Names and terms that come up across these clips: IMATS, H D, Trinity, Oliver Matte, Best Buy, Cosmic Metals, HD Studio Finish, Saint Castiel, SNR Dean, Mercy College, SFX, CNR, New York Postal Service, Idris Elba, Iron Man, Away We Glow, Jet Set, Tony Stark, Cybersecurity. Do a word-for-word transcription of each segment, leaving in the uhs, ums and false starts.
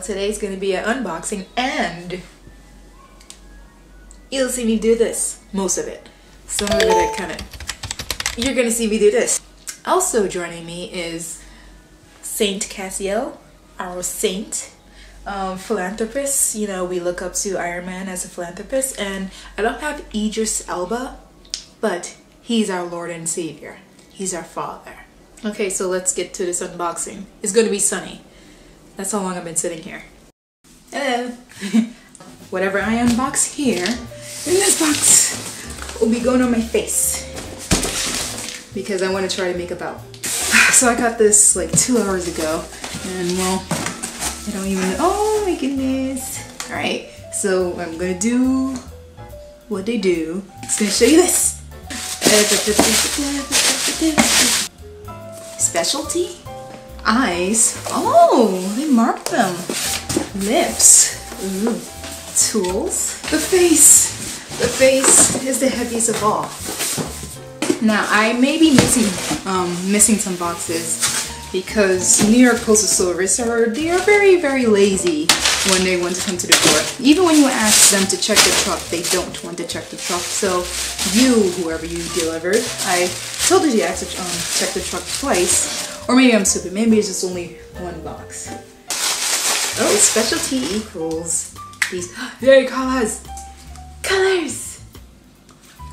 well, today's gonna be an unboxing and you'll see me do this, most of it. Some of it kind of, you're gonna see me do this. Also joining me is Saint Castiel, our saint, um, philanthropist. You know, we look up to Iron Man as a philanthropist, and I don't have Idris Elba, but he's our Lord and Savior. He's our Father. Okay, so let's get to this unboxing. It's gonna be sunny. That's how long I've been sitting here. Hello. Whatever I unbox here, in this box, will be going on my face. Because I want to try to make a bow. So I got this like two hours ago. And well, I don't even know. Oh my goodness. Alright, so I'm gonna do what they do. It's gonna show you this. Specialty? Eyes. Oh, they marked them. Lips. Ooh. Tools. The face. The face is the heaviest of all. Now, I may be missing um, missing some boxes because New York Postal Service are they are very very lazy when they want to come to the door. Even when you ask them to check the truck, they don't want to check the truck. So you, whoever you delivered, I told you to ask to um, check the truck twice. Or maybe I'm stupid. Maybe it's just only one box. Oh, specialty equals these very colors. Colors.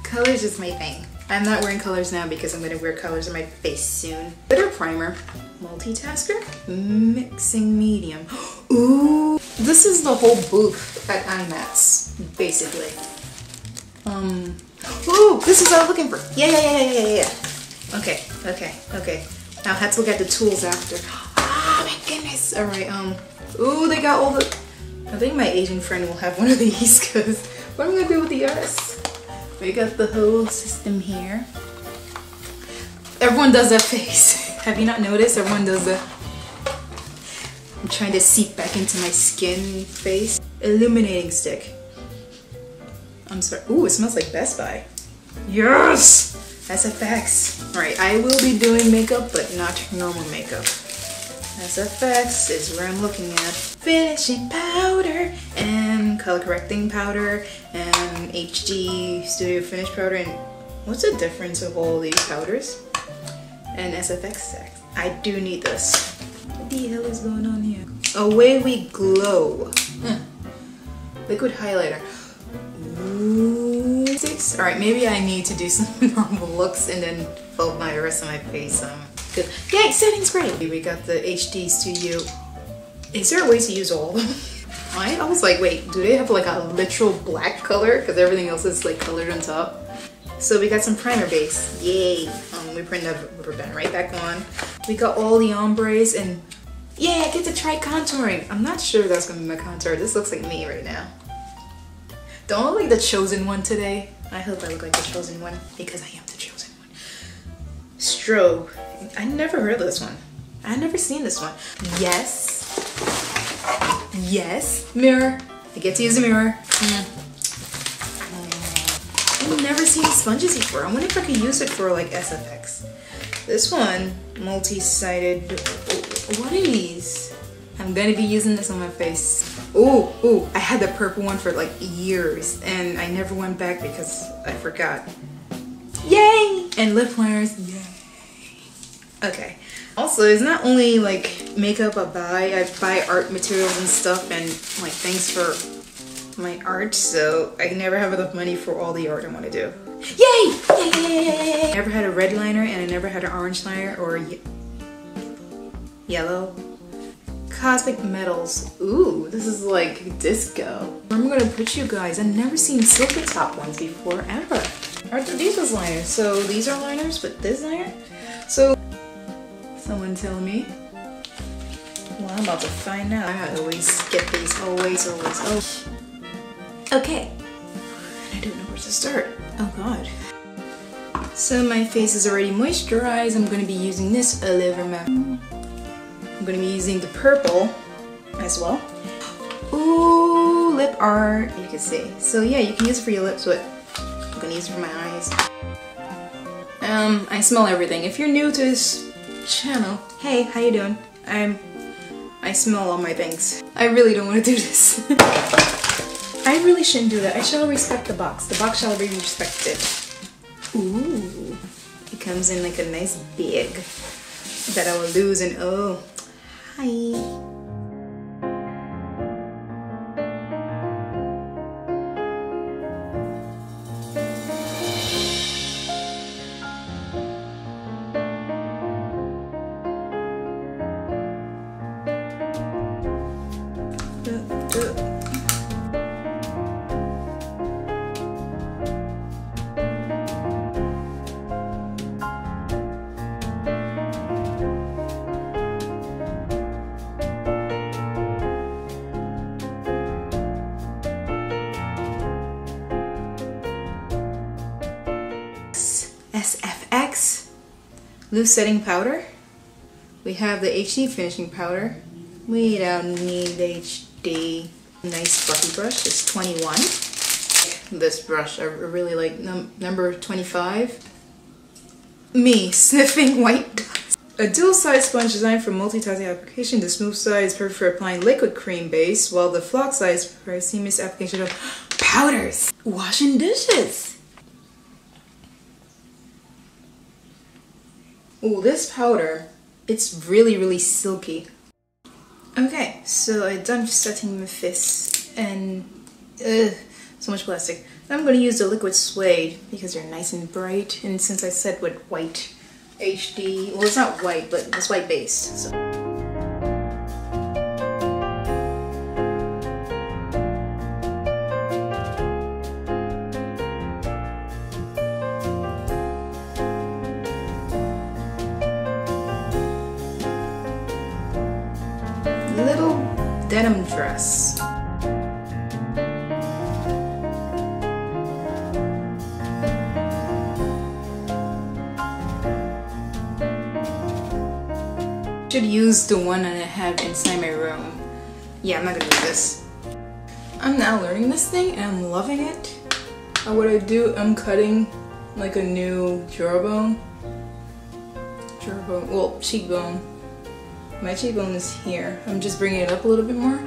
Colors is my thing. I'm not wearing colors now because I'm gonna wear colors on my face soon. Glitter primer, multitasker, mixing medium. Ooh, this is the whole booth at IMATS, basically. Um. Ooh, this is what I'm looking for. Yeah, yeah, yeah, yeah, yeah. Okay, okay, okay. Now I have to look at the tools after. Oh my goodness! All right. Um. Ooh, they got all the. I think my Asian friend will have one of these because what am I gonna do with the rest? We got the whole system here. Everyone does that face. Have you not noticed? Everyone does that. I'm trying to seep back into my skin face. Illuminating stick. I'm sorry. Ooh, it smells like Best Buy. Yes. S F X. Alright, I will be doing makeup, but not normal makeup. S F X is where I'm looking at. Finishing powder and color correcting powder and H D Studio Finish powder, and what's the difference of all these powders? And S F X. I do need this. What the hell is going on here? Away We Glow. Huh. Liquid highlighter. Ooh. Alright, maybe I need to do some normal looks and then fold my rest of my face on. Good. Yay, setting spray! We got the H D Studio. Is there a way to use all of them? I was like, wait, do they have like a literal black color? Because everything else is like colored on top. So we got some primer base. Yay! Um, we put that rubber band right back on. We got all the ombres and yeah, I get to try contouring. I'm not sure that's going to be my contour. This looks like me right now. Don't look like the chosen one today. I hope I look like the chosen one because I am the chosen one. Strobe. I never heard of this one. I've never seen this one. Yes. Yes. Mirror. I get to use a mirror. Mm. I've never seen sponges before. I wonder if I could use it for like S F X. This one, multi-sided. What are these? I'm gonna be using this on my face. Ooh, ooh, I had the purple one for like years and I never went back because I forgot. Yay! And lip liners, yay! Okay. Also, it's not only like makeup I buy, I buy art materials and stuff and like things for my art, so I never have enough money for all the art I want to do. Yay! Yay! I never had a red liner and I never had an orange liner or ye yellow. Cosmic Metals. Ooh, this is like disco. I'm gonna put you guys, I've never seen silver top ones before ever. Are these was liners? So these are liners, but this liner? So someone tell me. Well, I'm about to find out. I always get these, always, always, always. Okay. I don't know where to start. Oh god. So my face is already moisturized. I'm gonna be using this Oliver Matte. I'm gonna be using the purple as well. Ooh, lip art, you can see. So yeah, you can use it for your lips, but I'm gonna use it for my eyes. Um, I smell everything. If you're new to this channel, hey, how you doing? I'm, I I smell all my things. I really don't want to do this. I really shouldn't do that. I shall respect the box. The box shall be respected. Ooh. It comes in like a nice bag that I will lose and oh. Hi. S F X loose setting powder. We have the H D finishing powder. We don't need the H D. Nice fluffy brush. It's twenty-one. This brush I really like. Num number twenty-five. Me sniffing white dust. A dual side sponge designed for multitasking application. The smooth side is perfect for applying liquid cream base, while the flat side is for seamless application of powders. Washing dishes. Oh, this powder, it's really, really silky. Okay, so I'm done setting my fists and ugh, so much plastic. I'm going to use the liquid suede because they're nice and bright, and since I said with white H D, well, it's not white, but it's white based. So. Little denim dress. Should use the one that I have inside my room. Yeah, I'm not gonna do this. I'm now learning this thing and I'm loving it. And what I do, I'm cutting like a new jawbone. Jawbone, well, cheekbone. My cheekbone is here. I'm just bringing it up a little bit more.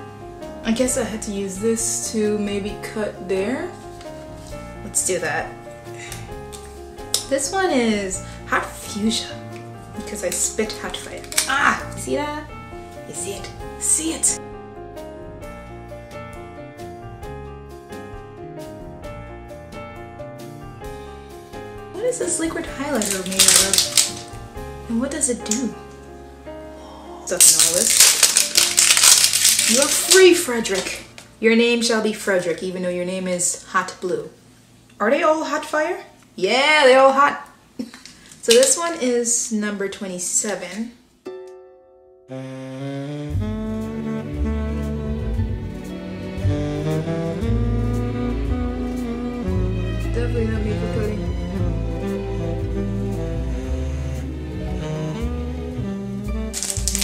I guess I had to use this to maybe cut there. Let's do that. This one is hot fuchsia because I spit hot fire. Ah! See that? You see it? See it! What is this liquid highlighter made of? And what does it do? Stuff and all this. You are free, Frederick. Your name shall be Frederick, even though your name is Hot Blue. Are they all hot fire? Yeah, they're all hot. So this one is number twenty-seven. Definitely not me for coding.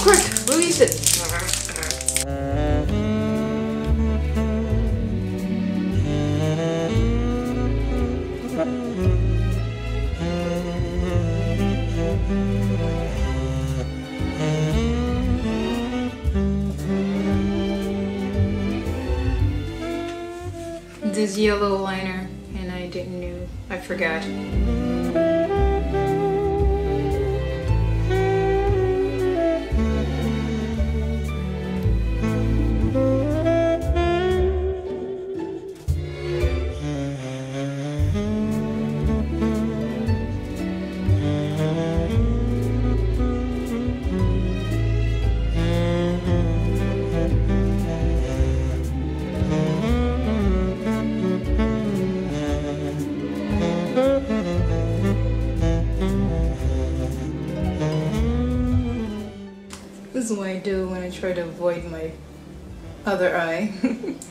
Quick, release it! This yellow liner, and I didn't know, I forgot. This is what I do when I try to avoid my other eye.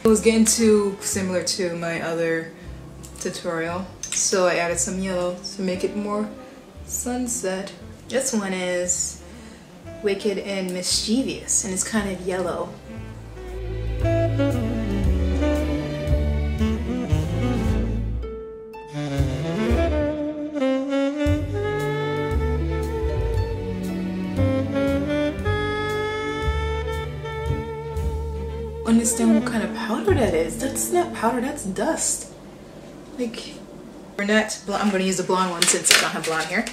It was getting too similar to my other tutorial, so I added some yellow to make it more sunset. This one is Wicked and Mischievous, and it's kind of yellow. understand what kind of powder that is. That's not powder, that's dust. Like brunette, I'm going to use the blonde one since I don't have blonde hair.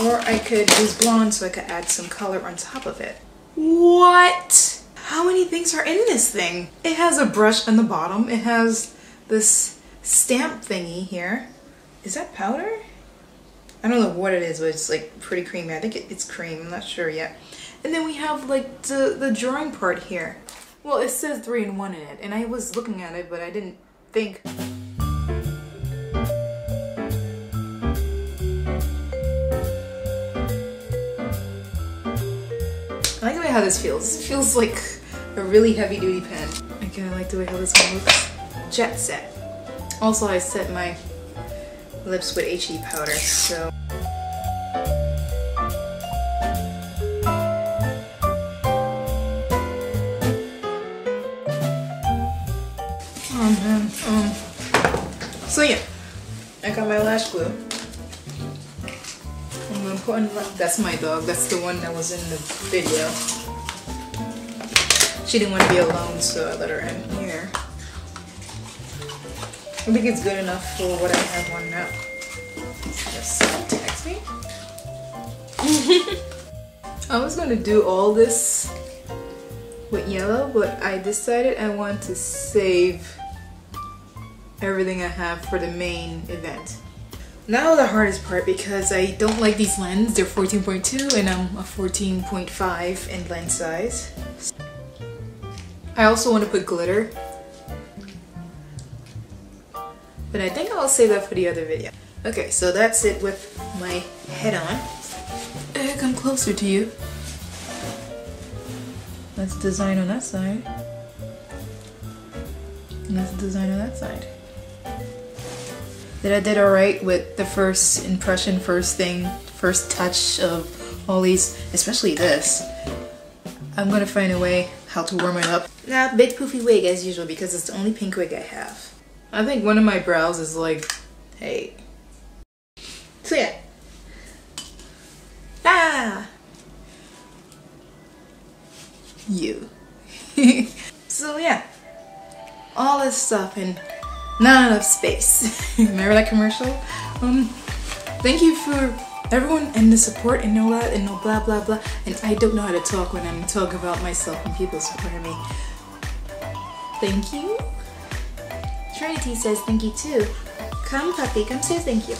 Or I could use blonde so I could add some color on top of it. What? How many things are in this thing? It has a brush on the bottom. It has this stamp thingy here. Is that powder? I don't know what it is, but it's like pretty creamy. I think it, it's cream, I'm not sure yet. And then we have like the, the drawing part here. Well, it says three in one in it, and I was looking at it, but I didn't think. I like the way how this feels. It feels like a really heavy duty pen. I kind of like the way how this one looks. Jet Set. Also, I set my lips with H D powder, so. Oh man, um, so yeah, I got my lash glue. I'm gonna put on, that's my dog, that's the one that was in the video. She didn't want to be alone, so I let her in here. I think it's good enough for what I have on now. Yes, text me. I was gonna do all this with yellow, but I decided I want to save everything I have for the main event. Now the hardest part, because I don't like these lenses. They're fourteen point two and I'm a fourteen point five in lens size. I also want to put glitter, but I think I'll save that for the other video. Okay, so that's it with my head on. Hey, come closer to you. That's design on that side. And that's design on that side. That I did alright with the first impression, first thing, first touch of all these, especially this. I'm gonna find a way how to warm it up. Now, big poofy wig as usual because it's the only pink wig I have. I think one of my brows is like, hey. So yeah. Ah! You. So yeah. All this stuff and not enough space. Remember that commercial? Um, thank you for everyone and the support and all that and all blah blah blah. And I don't know how to talk when I'm talking about myself and people supporting me. Thank you. Trinity says thank you too. Come puppy, come say thank you.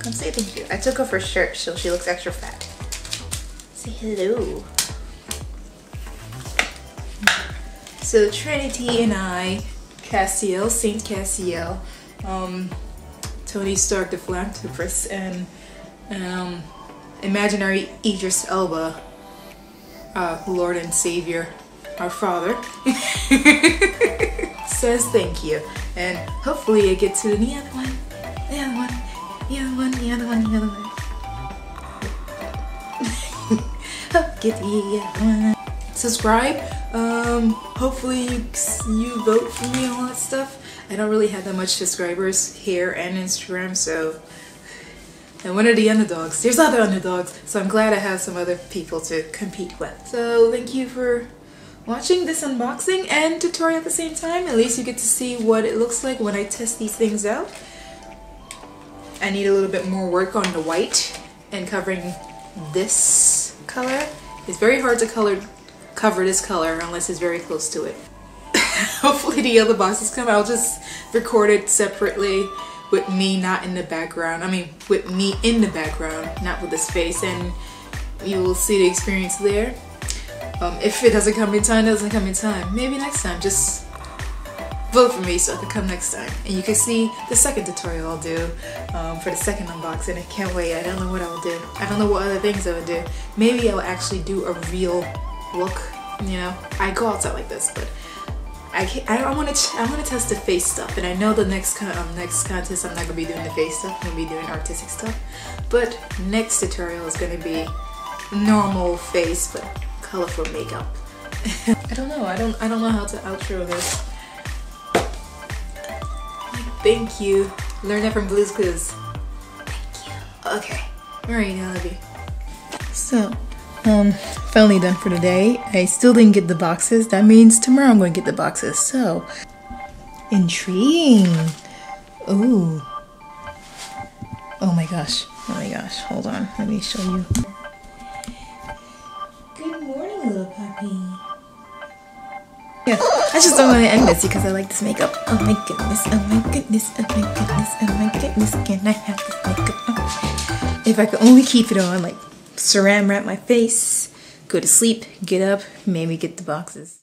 Come say thank you. I took off her shirt so she looks extra fat. Say hello. So Trinity and I, Castiel, Saint Castiel, um, Tony Stark the philanthropist, and um, imaginary Idris Elba, uh, Lord and Savior, our Father. Says thank you, and hopefully I get to the other one, the other one, the other one, the other one, the other one. Get the other one. Subscribe. Um, hopefully you, you vote for me and all that stuff. I don't really have that much subscribers here and Instagram, so. And one of the underdogs. There's other underdogs, so I'm glad I have some other people to compete with. So thank you for watching this unboxing and tutorial at the same time. At least you get to see what it looks like when I test these things out. I need a little bit more work on the white and covering this color. It's very hard to color cover this color unless it's very close to it. Hopefully the other boxes come. I'll just record it separately with me not in the background. I mean with me in the background, not with this face, and you will see the experience there. Um, if it doesn't come in time, it doesn't come in time. Maybe next time, just vote for me so I can come next time. And you can see the second tutorial I'll do um, for the second unboxing. I can't wait. I don't know what I'll do. I don't know what other things I would do. Maybe I'll actually do a real look. You know, I go outside like this, but I can't, I want to I want to test the face stuff. And I know the next con um, next contest I'm not gonna be doing the face stuff. I'm gonna be doing artistic stuff. But next tutorial is gonna be normal face, but colorful makeup. I don't know. I don't. I don't know how to outro this. Thank you. Learn that from Blue's Clues. Thank you. Okay. All right. I love you. So, Um, finally done for today. I still didn't get the boxes. That means tomorrow I'm going to get the boxes. So, intriguing. Ooh. Oh my gosh. Oh my gosh. Hold on. Let me show you. Good morning, little puppy. Yeah, I just don't want to end this because I like this makeup. Oh my goodness. Oh my goodness. Oh my goodness. Oh my goodness. Can I have this makeup on? If I could only keep it on, like, saran wrap my face, go to sleep, get up, maybe get the boxes.